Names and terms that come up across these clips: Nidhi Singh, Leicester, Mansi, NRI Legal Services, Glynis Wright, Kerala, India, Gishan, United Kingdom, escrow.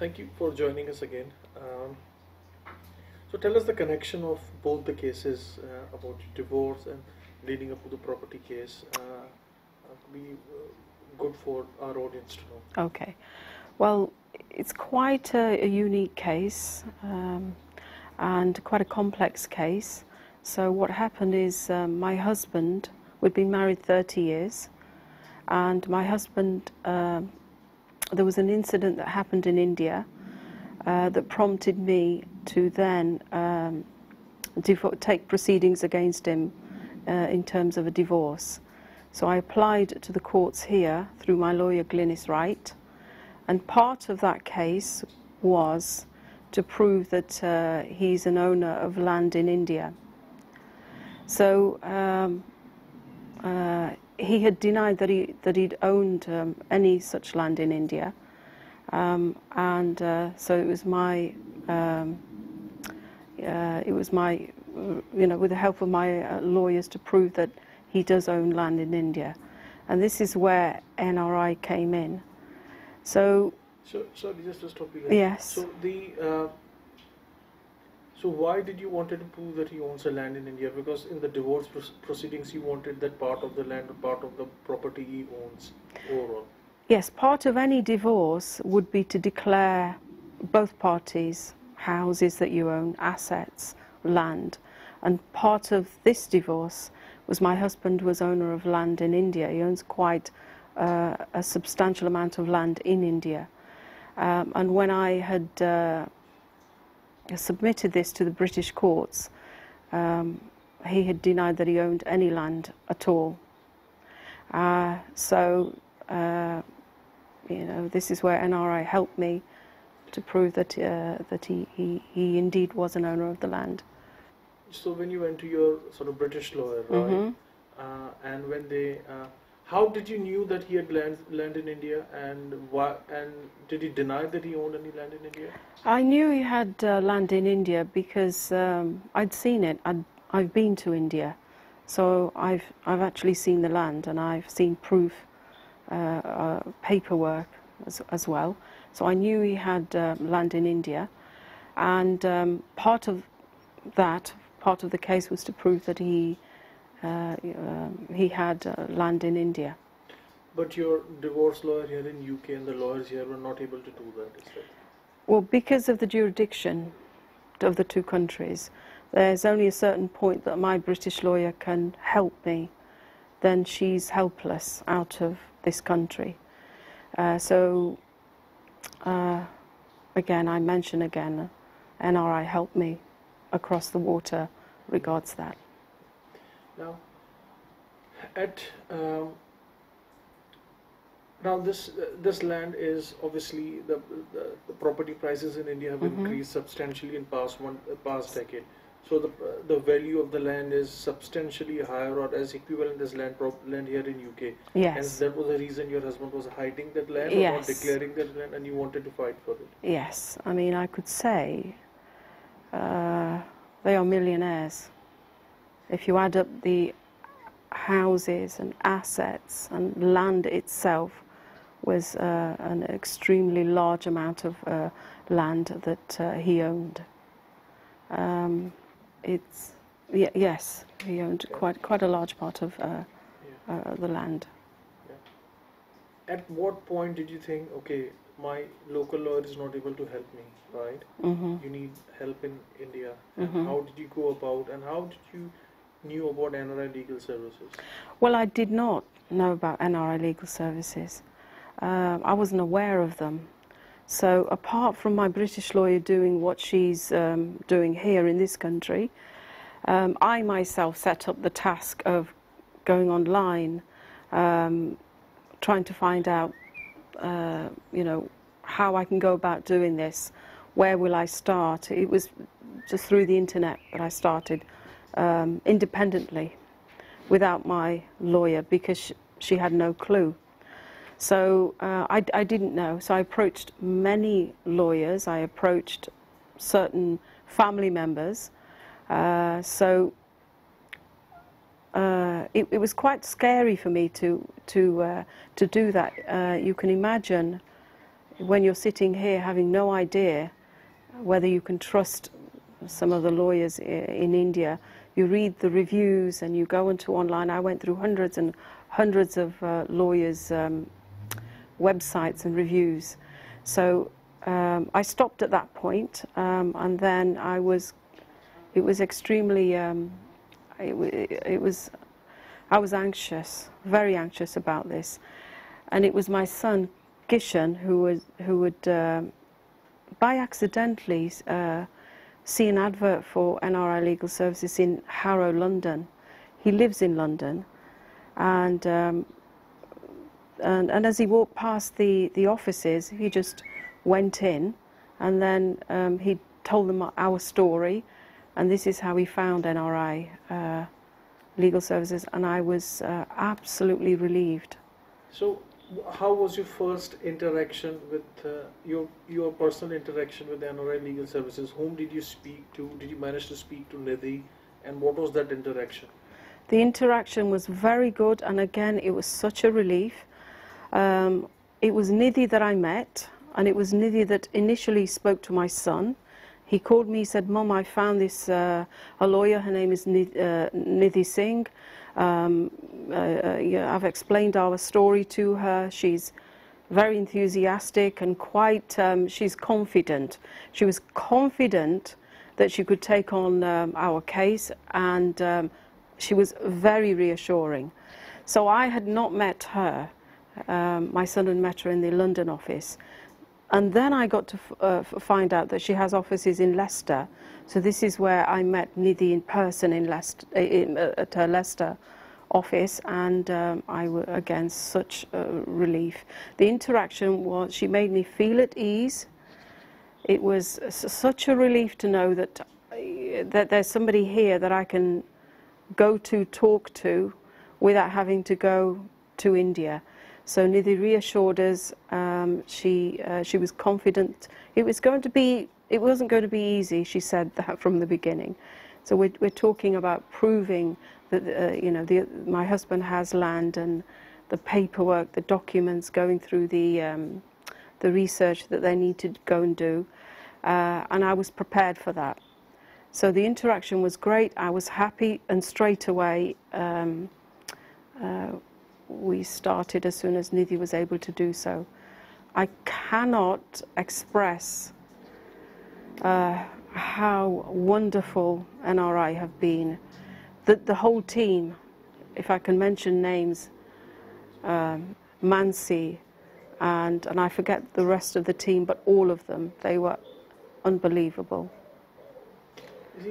Thank you for joining us again. So tell us the connection of both the cases about divorce and leading up to the property case. Be good for our audience to know. Okay. Well, it's quite a unique case and quite a complex case. So what happened is my husband, we'd been married 30 years, and my husband, there was an incident that happened in India that prompted me to then take proceedings against him in terms of a divorce. So I applied to the courts here through my lawyer Glynis Wright, and part of that case was to prove that he's an owner of land in India. So he had denied that he'd owned any such land in India, and so it was my you know, with the help of my lawyers, to prove that he does own land in India, and this is where NRI came in. So just to stop you there. Yes. So the so why did you want to prove that he owns a land in India? Because in the divorce proceedings, you wanted that part of the land or part of the property he owns overall. Yes, part of any divorce would be to declare both parties houses that you own, assets, land. And part of this divorce was my husband was owner of land in India. He owns quite a substantial amount of land in India. And when I had submitted this to the British courts, he had denied that he owned any land at all. You know, this is where NRI helped me to prove that he indeed was an owner of the land. So when you went to your sort of British lawyer, right? Mm-hmm. And when they, how did you knew that he had land in India, and why? And did he deny that he owned any land in India? I knew he had land in India because I'd seen it. I've been to India, so I've actually seen the land, and I've seen proof, paperwork as well. So I knew he had land in India, and part of that. Part of the case was to prove that he had land in India. But your divorce lawyer here in UK and the lawyers here were not able to do that, is that? Well, because of the jurisdiction of the two countries, there's only a certain point that my British lawyer can help me. Then she's helpless out of this country. Again, I mention again, NRI helped me across the water regards that. Now, this land is obviously the property prices in India have increased substantially in past decade. So the value of the land is substantially higher or as equivalent as land here in UK. Yes. And that was the reason your husband was hiding that land, yes, or not declaring that land, and you wanted to fight for it. Yes, I mean I could say. They are millionaires. If you add up the houses and assets and land itself, was an extremely large amount of land that he owned. Yes, he owned quite a large part of the land. Yeah. At what point did you think, okay, my local lawyer is not able to help me, right? Mm-hmm. You need help in India. Mm-hmm. How did you go about, and how did you knew about NRI Legal Services? Well, I did not know about NRI Legal Services. I wasn't aware of them. So apart from my British lawyer doing what she's doing here in this country, I myself set up the task of going online, trying to find out you know, how I can go about doing this, where will I start. It was just through the internet that I started independently without my lawyer because she had no clue. So I didn't know, so I approached many lawyers, I approached certain family members, it was quite scary for me to do that. You can imagine when you're sitting here having no idea whether you can trust some of the lawyers in India, you read the reviews and you go into online. I went through hundreds and hundreds of lawyers' websites and reviews. So I stopped at that point, and then I was, it was extremely, I was anxious, very anxious about this. And it was my son, Gishan, who would by accidentally see an advert for NRI Legal Services in Harrow, London. He lives in London, and as he walked past the offices, he just went in, and then he told them our story, and this is how he found NRI Legal Services, and I was absolutely relieved. So, how was your first interaction with your personal interaction with NRI Legal Services? Whom did you speak to? Did you manage to speak to Nidhi? And what was that interaction? The interaction was very good, and again, it was such a relief. It was Nidhi that I met, and it was Nidhi that initially spoke to my son. He called me, he said, "Mum, I found this a lawyer. Her name is Nidhi Singh. Yeah, I've explained our story to her. She's very enthusiastic and quite, she's confident. She was confident that she could take on our case, and she was very reassuring." So I had not met her. My son had met her in the London office. And then I got to find out that she has offices in Leicester. So this is where I met Nidhi in person in Leicester, at her Leicester office, and I was again such relief. The interaction was, she made me feel at ease. It was such a relief to know that, there's somebody here that I can go to, talk to, without having to go to India. So Nidhi reassured us. She was confident. It was going to be. It wasn't going to be easy. She said that from the beginning. So we're talking about proving that you know, my husband has land, and the paperwork, the documents, going through the research that they need to go and do. And I was prepared for that. So the interaction was great. I was happy, and straight away. We started as soon as Nidhi was able to do so. I cannot express how wonderful NRI have been. The whole team, if I can mention names, Mansi, and I forget the rest of the team, but all of them, they were unbelievable.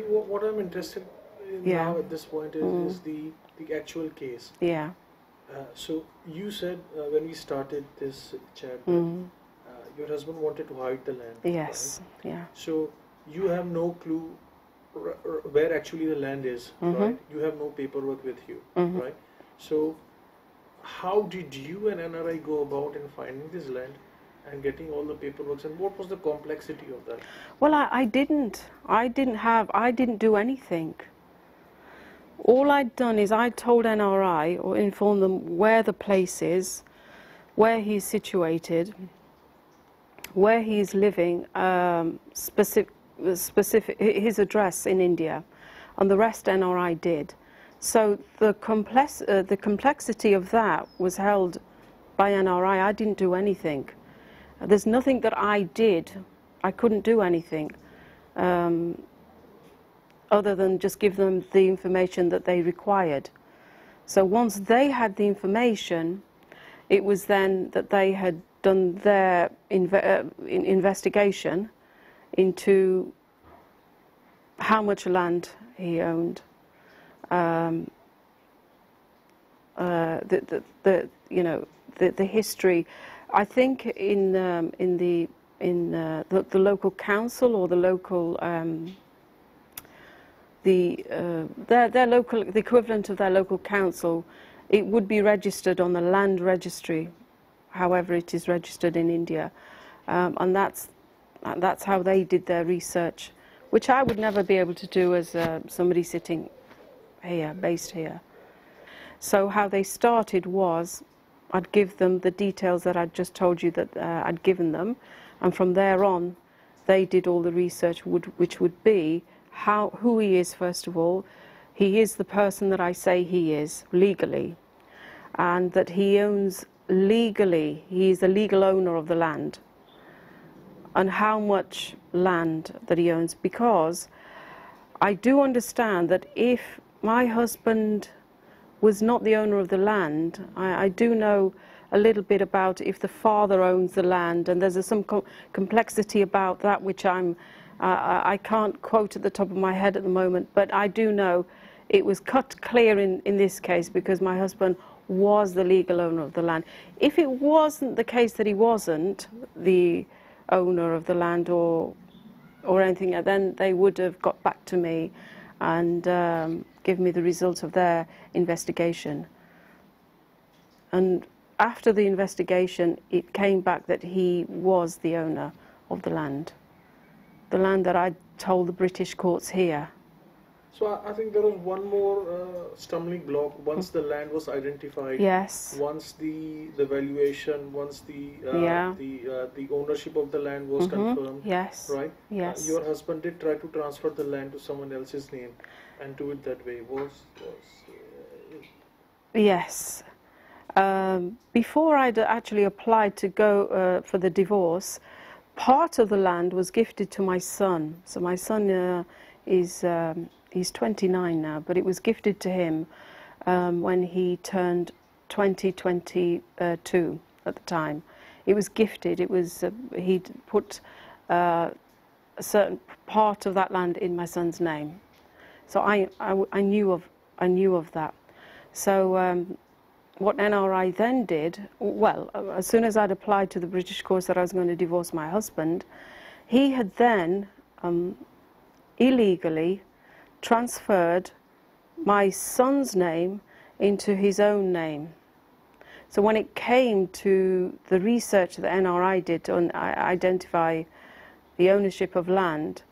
What I'm interested in now at this point is, the actual case. Yeah. So you said when we started this chat, your husband wanted to hide the land. Yes. Right? Yeah. So you have no clue where actually the land is, right? You have no paperwork with you, right? So how did you and NRI go about in finding this land and getting all the paperwork? And what was the complexity of that? Well, I didn't do anything. All I'd done is I told NRI or informed them where the place is, where he's situated, where he's living, his address in India, and the rest NRI did. So the complexity of that was held by NRI. I didn't do anything. There's nothing that I did. I couldn't do anything. Other than just give them the information that they required. So once they had the information, it was then that they had done their investigation into how much land he owned, you know, the history. I think in the local council or the local their local, the equivalent of their local council, it would be registered on the land registry, however it is registered in India, and that's how they did their research, which I would never be able to do as somebody sitting here, based here. So how they started was I'd give them the details that I'd just told you that I'd given them, and from there on they did all the research, which would be who he is. First of all, he is the person that I say he is legally, and that he owns legally, he is the legal owner of the land, and how much land that he owns, because I do understand that if my husband was not the owner of the land, I do know a little bit about if the father owns the land, and there's some complexity about that which I can't quote at the top of my head at the moment, but I do know it was cut clear in this case because my husband was the legal owner of the land. If it wasn't the case that he wasn't the owner of the land or anything, then they would have got back to me and give me the results of their investigation. And after the investigation, it came back that he was the owner of the land that I told the British courts here. So I think there was one more stumbling block once the land was identified. Yes. Once the valuation, once the ownership of the land was confirmed. Yes. Right. Yes. Your husband did try to transfer the land to someone else's name, and do it that way Yes. Before I'd actually applied to go for the divorce, part of the land was gifted to my son. So my son is. He's 29 now, but it was gifted to him when he turned 22 at the time. It was gifted. It was he'd put a certain part of that land in my son's name, so I knew of that. So what NRI then did, well, as soon as I'd applied to the British courts that I was going to divorce my husband, he had then illegally transferred my son's name into his own name. So when it came to the research that NRI did to identify the ownership of land,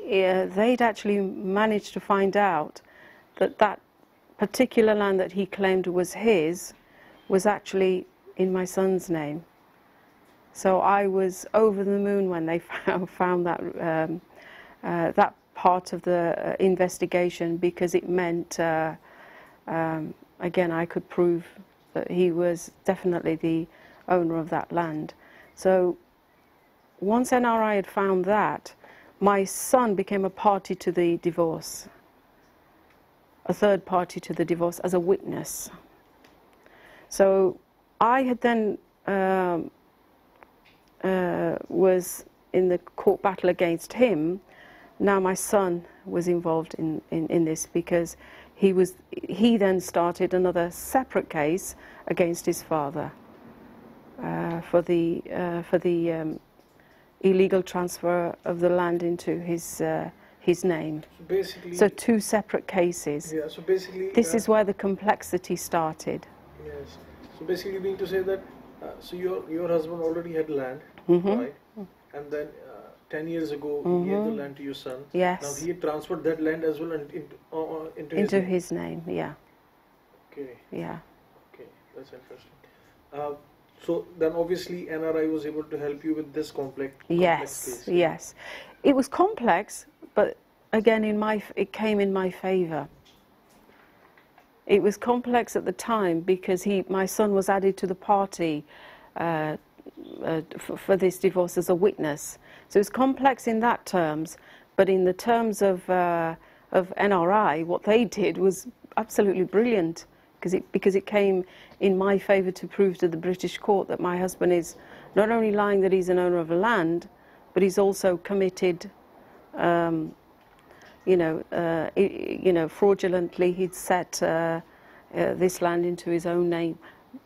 they'd actually managed to find out that that particular land that he claimed was his was actually in my son's name. So I was over the moon when they found that that part of the investigation, because it meant again I could prove that he was definitely the owner of that land. So once NRI had found that, my son became a party to the divorce, a third party to the divorce as a witness. So I had then was in the court battle against him. Now my son was involved in this, because he then started another separate case against his father for the illegal transfer of the land into his name. So basically, so two separate cases. Yeah. So basically, this is where the complexity started. Yes. So basically, you mean to say that so your husband already had land, right? And then 10 years ago, he gave the land to your son. Yes. Now he transferred that land as well into his name. Yeah. Okay. Yeah. Okay, that's interesting. So then, obviously, NRI was able to help you with this complex case. Yes. It was complex, but again, it came in my favour. It was complex at the time because my son was added to the party for this divorce as a witness. So it's complex in that terms, but in the terms of NRI, what they did was absolutely brilliant, because it came in my favour to prove to the British court that my husband is not only lying that he's an owner of a land, but he's also committed, fraudulently he'd set this land into his own name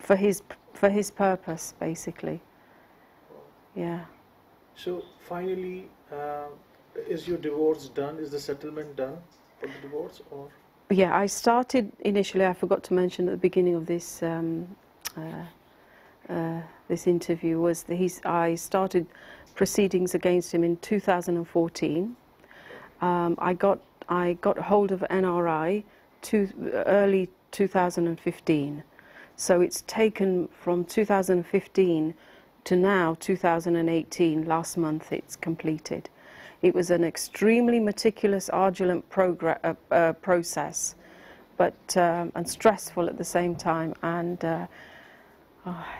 for his purpose, basically. Yeah. So finally, is your divorce done? Is the settlement done for the divorce? Or yeah, I started initially. I forgot to mention at the beginning of this this interview was that I started proceedings against him in 2014. I got hold of NRI early 2015. So it's taken from 2015 to now 2018, last month it's completed. It was an extremely meticulous, arduous process, but and stressful at the same time, and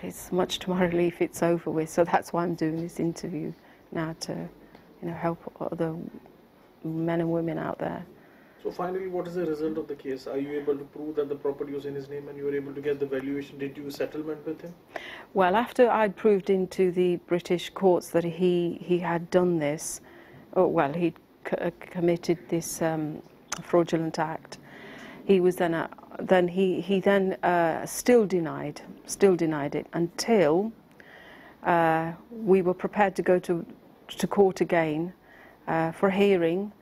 it's much to my relief it's over with. So that's why I'm doing this interview now, to help other men and women out there. So finally, what is the result of the case? Are you able to prove that the property was in his name and you were able to get the valuation? Did you settlement with him? Well, after I'd proved into the British courts that he had done this, or well, he'd committed this fraudulent act, he was then still denied it until we were prepared to go to court again for hearing.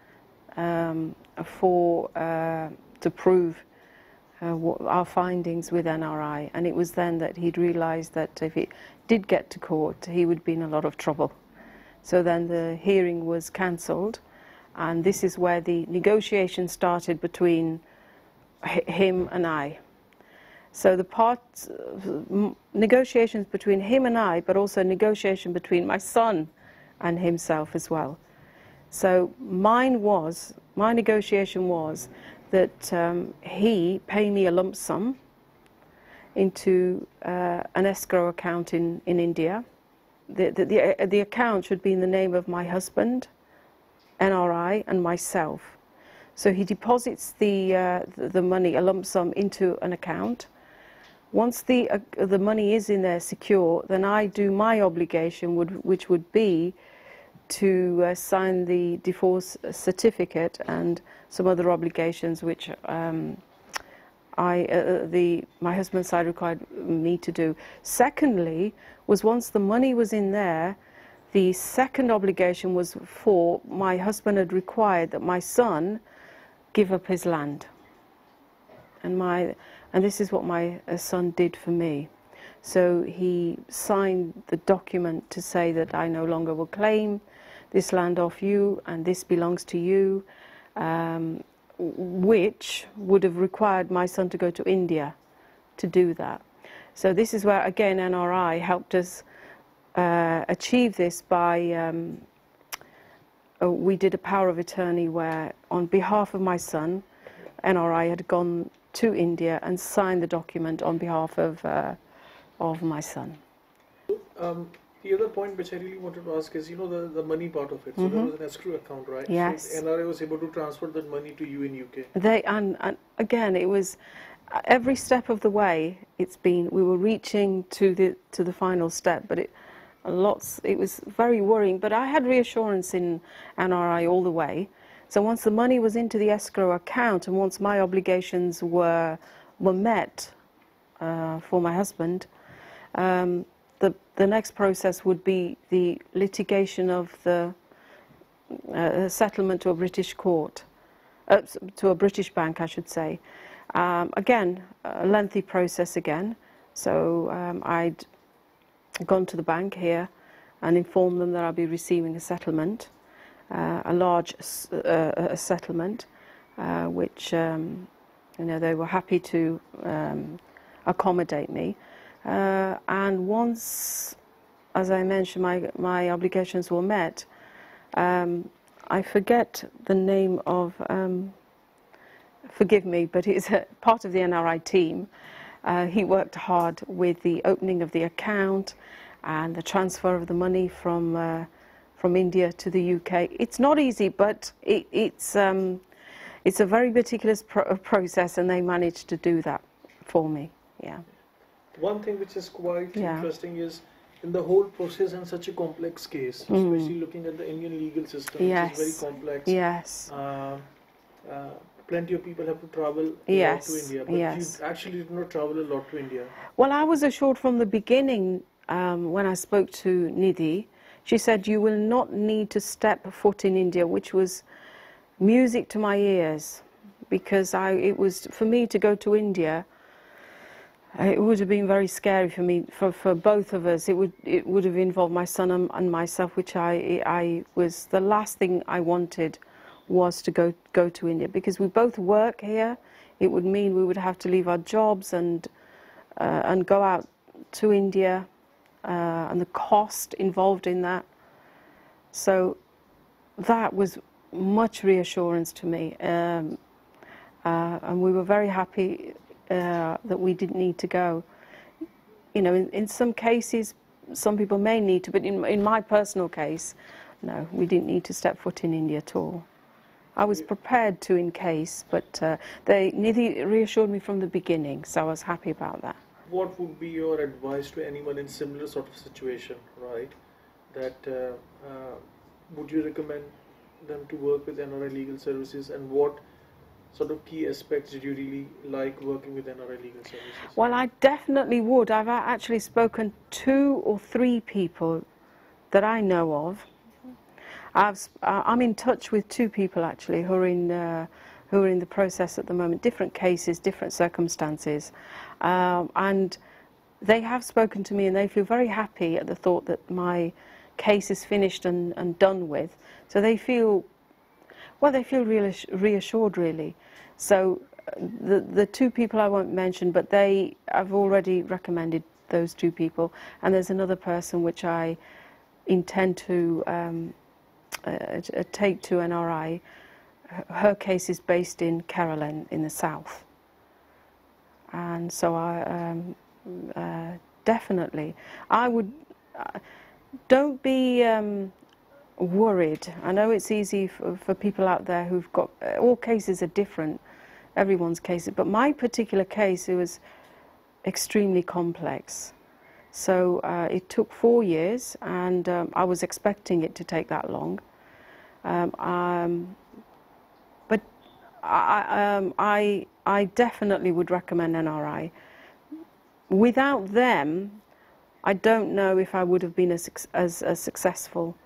To prove our findings with NRI, and it was then that he'd realised that if it did get to court, he would be in a lot of trouble. So then the hearing was cancelled, and this is where the negotiation started between him and I. So the parts negotiations between him and I, but also negotiation between my son and himself as well. So mine was, my negotiation was that he pay me a lump sum into an escrow account in India. The account should be in the name of my husband, NRI, and myself. So he deposits the money, a lump sum, into an account. Once the money is in there secure, then I do my obligation, which would be to sign the divorce certificate and some other obligations which my husband's side required me to do. Secondly, was once the money was in there, the second obligation was for my husband had required that my son give up his land, and this is what my son did for me. So he signed the document to say that I no longer will claim this land off you and this belongs to you, which would have required my son to go to India to do that. So this is where again NRI helped us achieve this by we did a power of attorney where on behalf of my son NRI had gone to India and signed the document on behalf of my son. The other point which I really wanted to ask is, the money part of it. So there was an escrow account, right? Yes. So NRI was able to transfer that money to you in UK. And again, it was every step of the way. We were reaching to the final step, but it was very worrying. But I had reassurance in NRI all the way. So once the money was into the escrow account, and once my obligations were met for my husband, the next process would be the litigation of the settlement to a British court, to a British bank, I should say. Again, a lengthy process again. So I'd gone to the bank here and informed them that I'd be receiving a settlement, a large settlement, which they were happy to accommodate me. And once, as I mentioned, my obligations were met, I forget the name of, forgive me, but he's part of the NRI team. He worked hard with the opening of the account and the transfer of the money from India to the UK. It's not easy, but it's a very meticulous process, and they managed to do that for me, yeah. One thing which is quite interesting is in the whole process in such a complex case, especially looking at the Indian legal system, which is very complex. Yes. Plenty of people have to travel a lot to India, but you actually did not travel a lot to India. Well, I was assured from the beginning when I spoke to Nidhi, she said, you will not need to step foot in India, which was music to my ears, because it was, for me to go to India, it would have been very scary for me, for both of us. It would have involved my son and myself, which I was, the last thing I wanted was to go to India, because we both work here. It would mean we would have to leave our jobs and and go out to India and the cost involved in that. So that was much reassurance to me, and we were very happy that we didn't need to go. You know, in some cases, some people may need to, but in my personal case, no, we didn't need to step foot in India at all. I was prepared to in case, but Nidhi reassured me from the beginning, so I was happy about that. What would be your advice to anyone in similar sort of situation, right? That would you recommend them to work with NRI Legal Services, and what sort of key aspects did you really like working with NRI Legal Services? Well, I definitely would. I've actually spoken two or three people that I know of. I'm in touch with two people actually who are in the process at the moment, different cases, different circumstances, and they have spoken to me and they feel very happy at the thought that my case is finished and done with. So they feel, well, they feel reassured really. So the two people I won't mention, but they, I've already recommended those two people, and there's another person which I intend to take to NRI. Her case is based in Kerala in the south, and so I definitely I would don't be worried. I know it's easy for people out there who've got all cases are different, everyone's cases, but my particular case, it was extremely complex. So it took 4 years, and I was expecting it to take that long. But I definitely would recommend NRI. Without them, I don't know if I would have been as successful.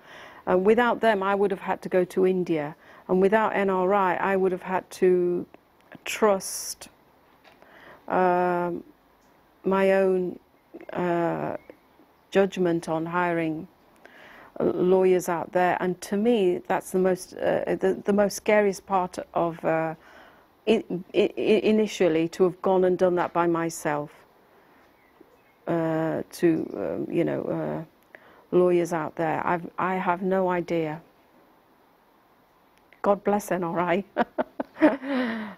Without them, I would have had to go to India. And without NRI, I would have had to trust my own judgment on hiring lawyers out there, and to me that's the most the most scariest part of initially, to have gone and done that by myself to you know, lawyers out there. I have no idea. God bless NRI.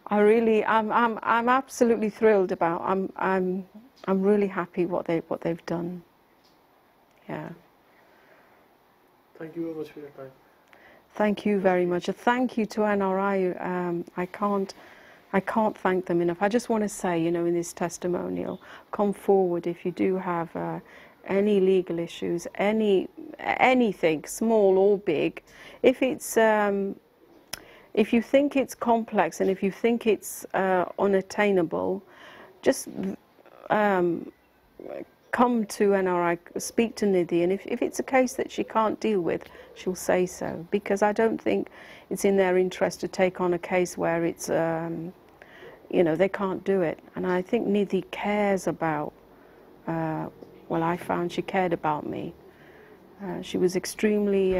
I really I'm absolutely thrilled about. I'm really happy what they've done. Yeah. Thank you very much for your time. Thank you very much. A thank you to NRI. I can't thank them enough. I just want to say, you know, in this testimonial, come forward if you do have any legal issues, anything, small or big. If it's if you think it's complex and if you think it's unattainable, just come to NRI, speak to Nidhi, and if it's a case that she can't deal with, she'll say so, because I don't think it's in their interest to take on a case where it's, you know, they can't do it. And I think Nidhi cares about, well, I found she cared about me. She was extremely,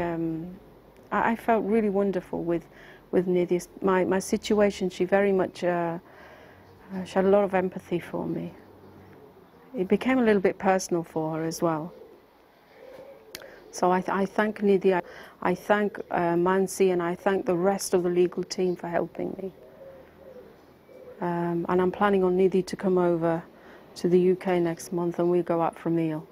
I felt really wonderful with Nidhi. My situation, she very much, she had a lot of empathy for me. It became a little bit personal for her as well. So I thank Nidhi, I thank Mansi, and I thank the rest of the legal team for helping me. And I'm planning on Nidhi to come over to the UK next month, and we go out for a meal.